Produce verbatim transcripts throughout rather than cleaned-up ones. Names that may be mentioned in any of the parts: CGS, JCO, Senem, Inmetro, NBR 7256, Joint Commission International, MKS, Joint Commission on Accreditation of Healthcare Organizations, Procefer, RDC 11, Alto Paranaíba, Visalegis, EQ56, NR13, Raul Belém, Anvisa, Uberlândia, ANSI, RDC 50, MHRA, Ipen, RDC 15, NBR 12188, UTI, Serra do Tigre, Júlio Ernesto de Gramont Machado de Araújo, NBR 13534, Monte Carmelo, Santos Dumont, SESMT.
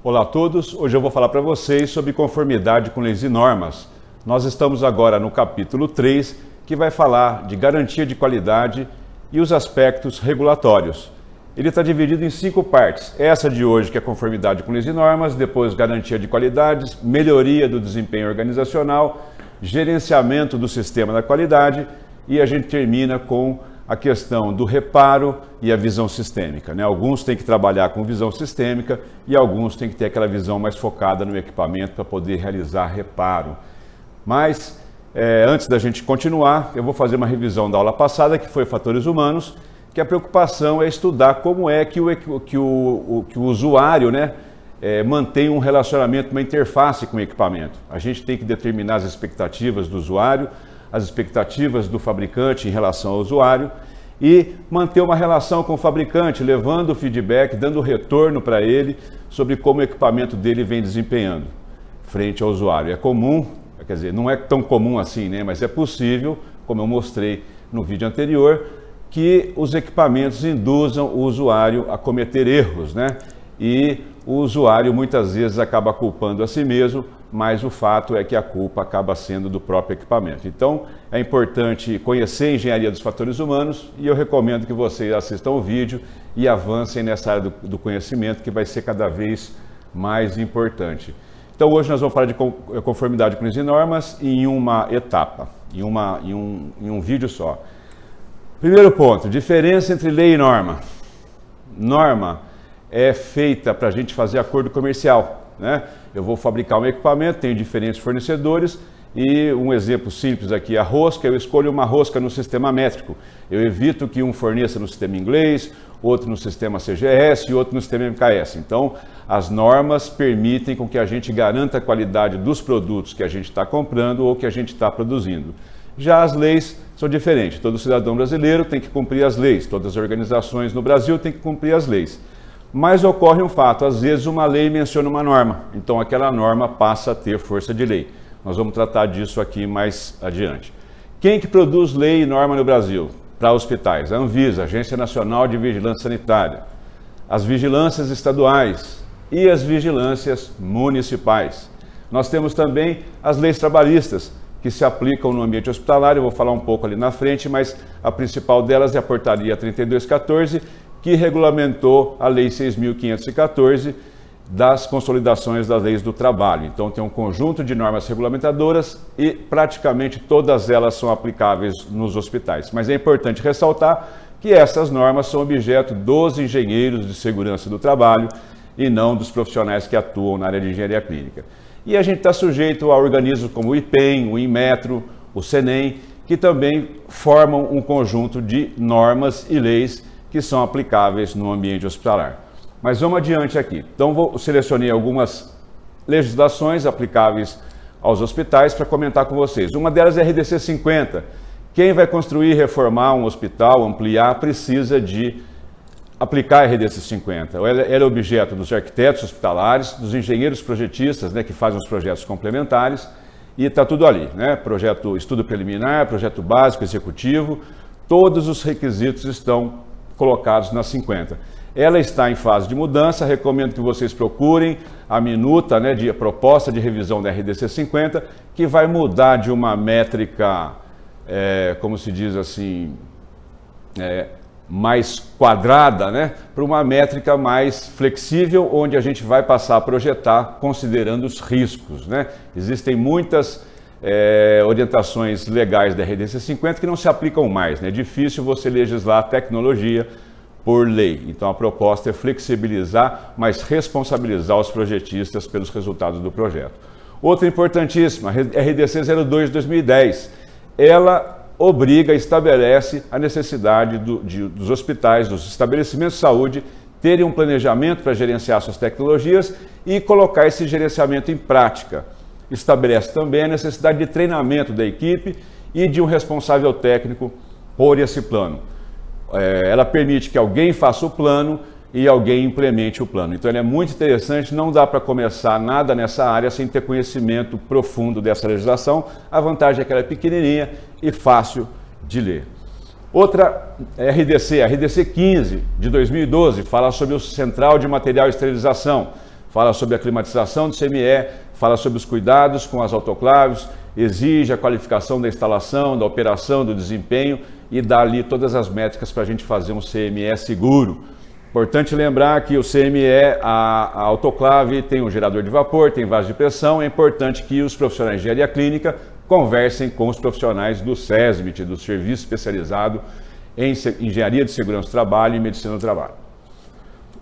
Olá a todos, hoje eu vou falar para vocês sobre conformidade com leis e normas. Nós estamos agora no capítulo três, que vai falar de garantia de qualidade e os aspectos regulatórios. Ele está dividido em cinco partes. Essa de hoje, que é conformidade com leis e normas, depois garantia de qualidades, melhoria do desempenho organizacional, gerenciamento do sistema da qualidade e a gente termina com a questão do reparo e a visão sistêmica, né? Alguns têm que trabalhar com visão sistêmica e alguns têm que ter aquela visão mais focada no equipamento para poder realizar reparo. Mas, é, antes da gente continuar, eu vou fazer uma revisão da aula passada, que foi fatores humanos, que a preocupação é estudar como é que o, que o, que o usuário, né, é, mantém um relacionamento, uma interface com o equipamento. A gente tem que determinar as expectativas do usuário, as expectativas do fabricante em relação ao usuário e manter uma relação com o fabricante, levando o feedback, dando retorno para ele sobre como o equipamento dele vem desempenhando frente ao usuário. É comum, quer dizer, não é tão comum assim, né? Mas é possível, como eu mostrei no vídeo anterior, que os equipamentos induzam o usuário a cometer erros, né? E o usuário muitas vezes acaba culpando a si mesmo, mas o fato é que a culpa acaba sendo do próprio equipamento. Então, é importante conhecer a engenharia dos fatores humanos e eu recomendo que vocês assistam o vídeo e avancem nessa área do, do conhecimento, que vai ser cada vez mais importante. Então, hoje nós vamos falar de conformidade com leis e normas em uma etapa, em, uma, em, um, em um vídeo só. Primeiro ponto, diferença entre lei e norma. Norma é feita para a gente fazer acordo comercial, né? Eu vou fabricar um equipamento, tenho diferentes fornecedores e um exemplo simples aqui, a rosca, eu escolho uma rosca no sistema métrico. Eu evito que um forneça no sistema inglês, outro no sistema C G S e outro no sistema M K S. Então, as normas permitem com que a gente garanta a qualidade dos produtos que a gente está comprando ou que a gente está produzindo. Já as leis são diferentes. Todo cidadão brasileiro tem que cumprir as leis, todas as organizações no Brasil têm que cumprir as leis. Mas ocorre um fato, às vezes uma lei menciona uma norma, então aquela norma passa a ter força de lei. Nós vamos tratar disso aqui mais adiante. Quem que produz lei e norma no Brasil? Para hospitais, a Anvisa, Agência Nacional de Vigilância Sanitária, as vigilâncias estaduais e as vigilâncias municipais. Nós temos também as leis trabalhistas, que se aplicam no ambiente hospitalar, eu vou falar um pouco ali na frente, mas a principal delas é a portaria trinta e dois quatorze, que regulamentou a Lei seis mil quinhentos e quatorze das consolidações das leis do trabalho. Então, tem um conjunto de normas regulamentadoras e praticamente todas elas são aplicáveis nos hospitais. Mas é importante ressaltar que essas normas são objeto dos engenheiros de segurança do trabalho e não dos profissionais que atuam na área de engenharia clínica. E a gente está sujeito a organismos como o Ipen, o Inmetro, o Senem, que também formam um conjunto de normas e leis que são aplicáveis no ambiente hospitalar. Mas vamos adiante aqui. Então, vou, selecionei algumas legislações aplicáveis aos hospitais para comentar com vocês. Uma delas é a R D C cinquenta. Quem vai construir, reformar um hospital, ampliar, precisa de aplicar a R D C cinquenta. Ela, ela é objeto dos arquitetos hospitalares, dos engenheiros projetistas, né, que fazem os projetos complementares, e está tudo ali, né? Projeto, estudo preliminar, projeto básico, executivo, todos os requisitos estão colocados na cinquenta. Ela está em fase de mudança, recomendo que vocês procurem a minuta, né, de a proposta de revisão da R D C cinquenta, que vai mudar de uma métrica, é, como se diz assim, é, mais quadrada, né, para uma métrica mais flexível, onde a gente vai passar a projetar considerando os riscos, né? Existem muitas É, orientações legais da R D C cinquenta que não se aplicam mais, né? É difícil você legislar a tecnologia por lei. Então a proposta é flexibilizar, mas responsabilizar os projetistas pelos resultados do projeto. Outra importantíssima, R D C zero dois de dois mil e dez. Ela obriga, estabelece a necessidade do, de, dos hospitais, dos estabelecimentos de saúde terem um planejamento para gerenciar suas tecnologias e colocar esse gerenciamento em prática. Estabelece também a necessidade de treinamento da equipe e de um responsável técnico por esse plano. É, ela permite que alguém faça o plano e alguém implemente o plano. Então, ela é muito interessante, não dá para começar nada nessa área sem ter conhecimento profundo dessa legislação. A vantagem é que ela é pequenininha e fácil de ler. Outra R D C, a R D C quinze de dois mil e doze, fala sobre o Central de Material e Esterilização. fala sobre a climatização do C M E, fala sobre os cuidados com as autoclaves, exige a qualificação da instalação, da operação, do desempenho e dá ali todas as métricas para a gente fazer um C M E seguro. Importante lembrar que o C M E, a, a autoclave, tem um gerador de vapor, tem vaso de pressão. É importante que os profissionais de engenharia clínica conversem com os profissionais do S E S M T, do Serviço Especializado em Engenharia de Segurança do Trabalho e Medicina do Trabalho.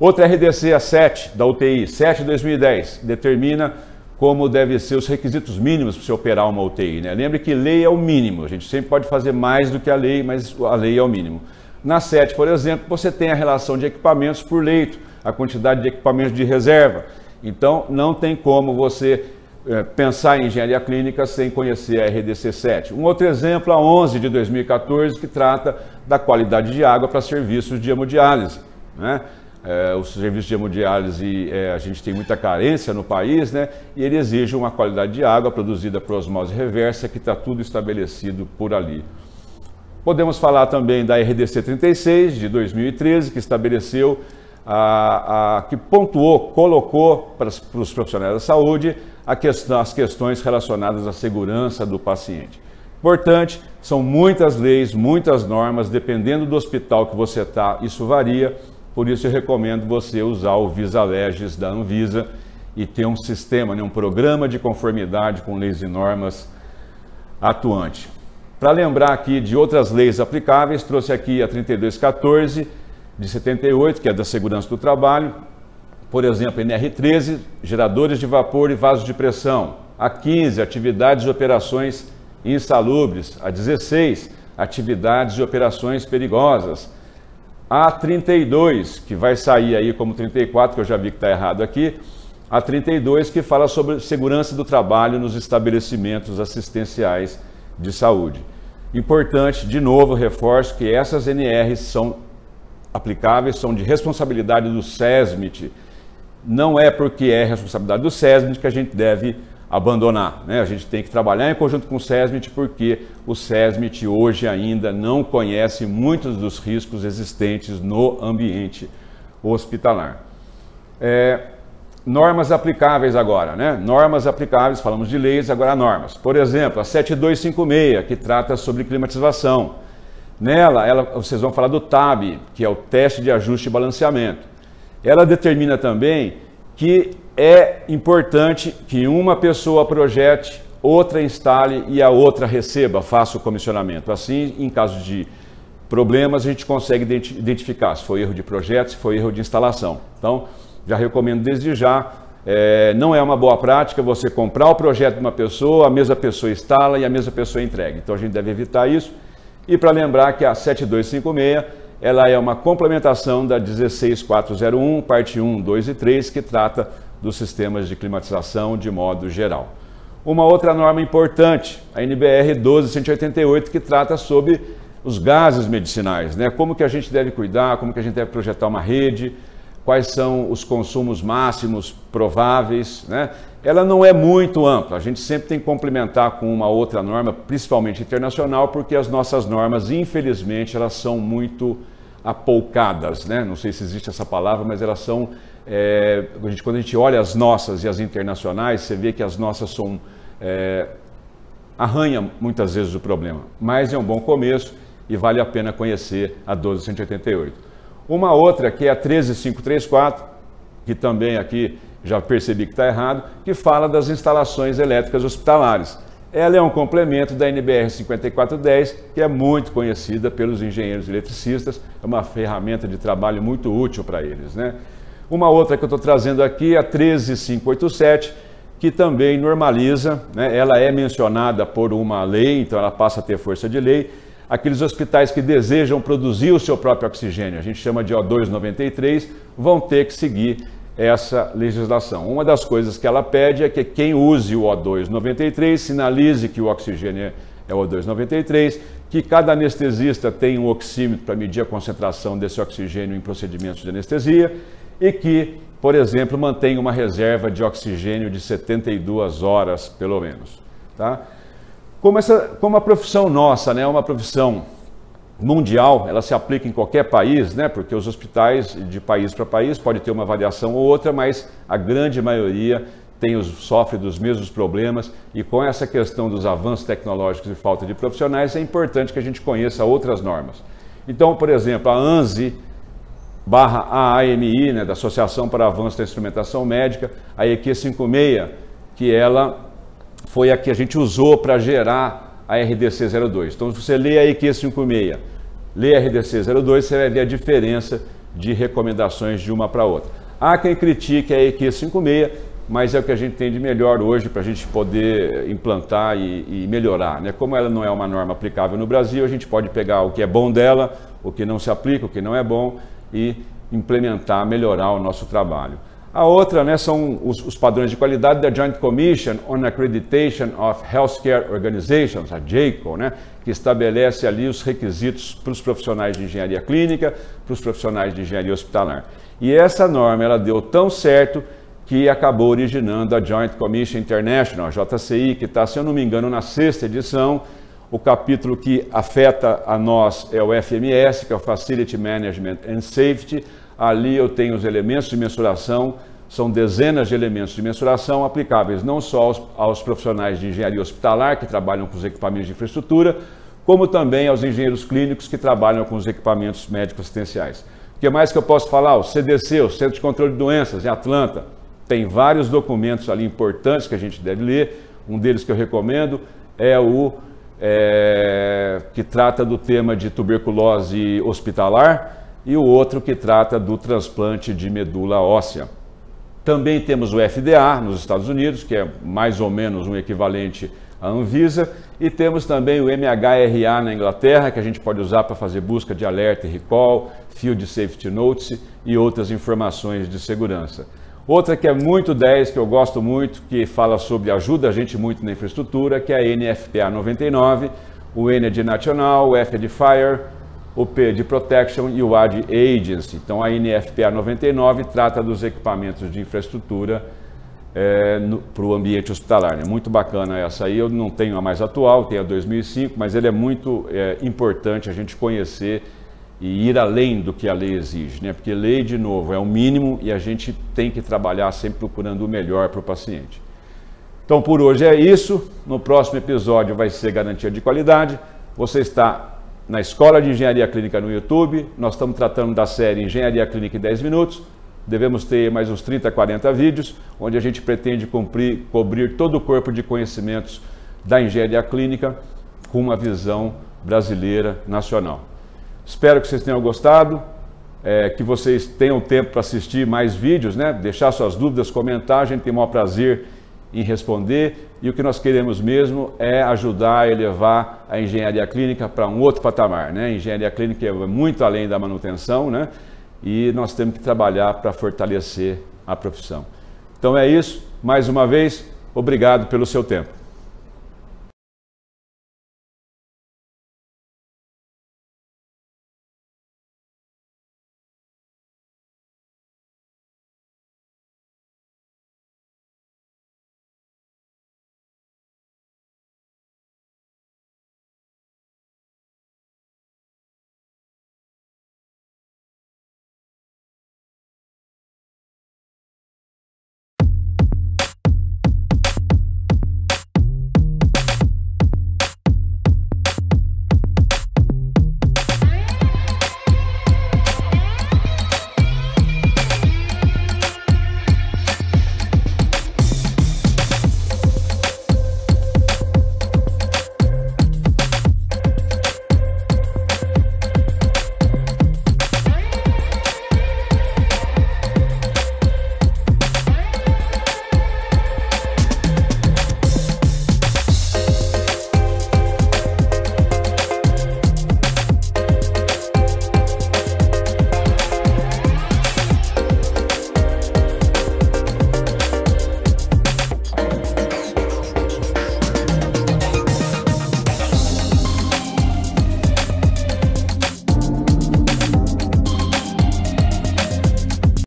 Outra R D C, a sete, da U T I, sete de dois mil e dez, determina como devem ser os requisitos mínimos para se operar uma U T I, né? Lembre que lei é o mínimo, a gente sempre pode fazer mais do que a lei, mas a lei é o mínimo. Na sete, por exemplo, você tem a relação de equipamentos por leito, a quantidade de equipamentos de reserva. Então, não tem como você é, pensar em engenharia clínica sem conhecer a R D C sete. Um outro exemplo, a onze de dois mil e quatorze, que trata da qualidade de água para serviços de hemodiálise, né? É, o serviço de hemodiálise, é, a gente tem muita carência no país, né? E ele exige uma qualidade de água produzida por osmose reversa, que está tudo estabelecido por ali. Podemos falar também da R D C trinta e seis, de dois mil e treze, que estabeleceu, a, a, que pontuou, colocou para, para os profissionais da saúde a questão, as questões relacionadas à segurança do paciente. Importante, são muitas leis, muitas normas, dependendo do hospital que você está, isso varia. Por isso, eu recomendo você usar o Visalegis da Anvisa e ter um sistema, né, um programa de conformidade com leis e normas atuante. Para lembrar aqui de outras leis aplicáveis, trouxe aqui a trinta e dois catorze de setenta e oito, que é da Segurança do Trabalho. Por exemplo, N R treze, geradores de vapor e vasos de pressão. A quinze, atividades e operações insalubres. A dezesseis, atividades e operações perigosas. A trinta e dois, que vai sair aí como trinta e quatro, que eu já vi que está errado aqui, a trinta e dois, que fala sobre segurança do trabalho nos estabelecimentos assistenciais de saúde. Importante, de novo, reforço que essas N Rs são aplicáveis, são de responsabilidade do S E S M T. Não é porque é responsabilidade do S E S M T que a gente deve abandonar, né? A gente tem que trabalhar em conjunto com o S E S M T, porque o S E S M T hoje ainda não conhece muitos dos riscos existentes no ambiente hospitalar. É, normas aplicáveis agora, né? Normas aplicáveis, falamos de leis, agora normas. Por exemplo, a sete mil duzentos e cinquenta e seis, que trata sobre climatização. Nela, ela, vocês vão falar do T A B, que é o teste de ajuste e balanceamento. Ela determina também que é importante que uma pessoa projete, outra instale e a outra receba, faça o comissionamento. Assim, em caso de problemas, a gente consegue identificar se foi erro de projeto, se foi erro de instalação. Então, já recomendo desde já, é, não é uma boa prática você comprar o projeto de uma pessoa, a mesma pessoa instala e a mesma pessoa entrega. Então, a gente deve evitar isso. E para lembrar que a sete mil duzentos e cinquenta e seis... ela é uma complementação da dezesseis mil quatrocentos e um, parte um, dois e três, que trata dos sistemas de climatização de modo geral. Uma outra norma importante, a N B R doze mil cento e oitenta e oito, que trata sobre os gases medicinais, né? Como que a gente deve cuidar, como que a gente deve projetar uma rede, quais são os consumos máximos prováveis, né? Ela não é muito ampla, a gente sempre tem que complementar com uma outra norma, principalmente internacional, porque as nossas normas, infelizmente, elas são muito apoucadas, né? Não sei se existe essa palavra, mas elas são, é, a gente, quando a gente olha as nossas e as internacionais, você vê que as nossas são, é, arranha muitas vezes o problema, mas é um bom começo e vale a pena conhecer a doze mil cento e oitenta e oito. Uma outra que é a treze mil quinhentos e trinta e quatro, que também aqui já percebi que está errado, que fala das instalações elétricas hospitalares. Ela é um complemento da N B R cinquenta e quatro dez, que é muito conhecida pelos engenheiros eletricistas, é uma ferramenta de trabalho muito útil para eles, né? Uma outra que eu estou trazendo aqui é a treze mil quinhentos e oitenta e sete, que também normaliza, né? Ela é mencionada por uma lei, então ela passa a ter força de lei. Aqueles hospitais que desejam produzir o seu próprio oxigênio, a gente chama de O duzentos e noventa e três, vão ter que seguir essa legislação. Uma das coisas que ela pede é que quem use o O duzentos e noventa e três sinalize que o oxigênio é O duzentos e noventa e três, que cada anestesista tenha um oxímetro para medir a concentração desse oxigênio em procedimentos de anestesia e que, por exemplo, mantenha uma reserva de oxigênio de setenta e duas horas, pelo menos, tá? Como, essa, como a profissão nossa, né, é uma profissão mundial, ela se aplica em qualquer país, né? Porque os hospitais de país para país pode ter uma variação ou outra, mas a grande maioria tem os, sofre dos mesmos problemas, e com essa questão dos avanços tecnológicos e falta de profissionais, é importante que a gente conheça outras normas. Então, por exemplo, a ANSI barra A A M I, né, da Associação para Avanço da Instrumentação Médica, a E Q cinquenta e seis, que ela foi a que a gente usou para gerar a R D C zero dois. Então, se você lê a E Q cinquenta e seis, lê a R D C zero dois, você vai ver a diferença de recomendações de uma para outra. Há quem critique a E Q cinquenta e seis, mas é o que a gente tem de melhor hoje para a gente poder implantar e, e melhorar, né? Como ela não é uma norma aplicável no Brasil, a gente pode pegar o que é bom dela, o que não se aplica, o que não é bom, e implementar, melhorar o nosso trabalho. A outra, né, são os, os padrões de qualidade da Joint Commission on Accreditation of Healthcare Organizations, a J C O, né, que estabelece ali os requisitos para os profissionais de engenharia clínica, para os profissionais de engenharia hospitalar. E essa norma, ela deu tão certo que acabou originando a Joint Commission International, a J C I, que está, se eu não me engano, na sexta edição. O capítulo que afeta a nós é o F M S, que é o Facility Management and Safety. Ali eu tenho os elementos de mensuração, são dezenas de elementos de mensuração aplicáveis não só aos, aos profissionais de engenharia hospitalar, que trabalham com os equipamentos de infraestrutura, como também aos engenheiros clínicos, que trabalham com os equipamentos médicos assistenciais. O que mais que eu posso falar? O C D C, o Centro de Controle de Doenças, em Atlanta, tem vários documentos ali importantes que a gente deve ler. Um deles que eu recomendo é o é, que trata do tema de tuberculose hospitalar, e o outro que trata do transplante de medula óssea. Também temos o F D A nos Estados Unidos, que é mais ou menos um equivalente à Anvisa, e temos também o M H R A na Inglaterra, que a gente pode usar para fazer busca de alerta e recall, Field Safety Notice e outras informações de segurança. Outra que é muito dez, que eu gosto muito, que fala sobre, ajuda a gente muito na infraestrutura, que é a N F P A noventa e nove, o N é de National, o F é de Fire, o P de Protection e o A de Agency. Então, a N F P A noventa e nove trata dos equipamentos de infraestrutura é, para o ambiente hospitalar. É muito bacana essa aí, eu não tenho a mais atual, tenho a dois mil e cinco, mas ele é muito é, importante a gente conhecer e ir além do que a lei exige, né? Porque lei, de novo, é o mínimo e a gente tem que trabalhar sempre procurando o melhor para o paciente. Então, por hoje é isso. No próximo episódio vai ser garantia de qualidade. Você está na Escola de Engenharia Clínica no YouTube, nós estamos tratando da série Engenharia Clínica em dez minutos, devemos ter mais uns trinta, quarenta vídeos, onde a gente pretende cumprir, cobrir todo o corpo de conhecimentos da engenharia clínica com uma visão brasileira, nacional. Espero que vocês tenham gostado, é, que vocês tenham tempo para assistir mais vídeos, né? Deixar suas dúvidas, comentar, a gente tem o maior prazer em responder, e o que nós queremos mesmo é ajudar a elevar a engenharia clínica para um outro patamar, né? A engenharia clínica é muito além da manutenção, né? E nós temos que trabalhar para fortalecer a profissão. Então é isso, mais uma vez, obrigado pelo seu tempo.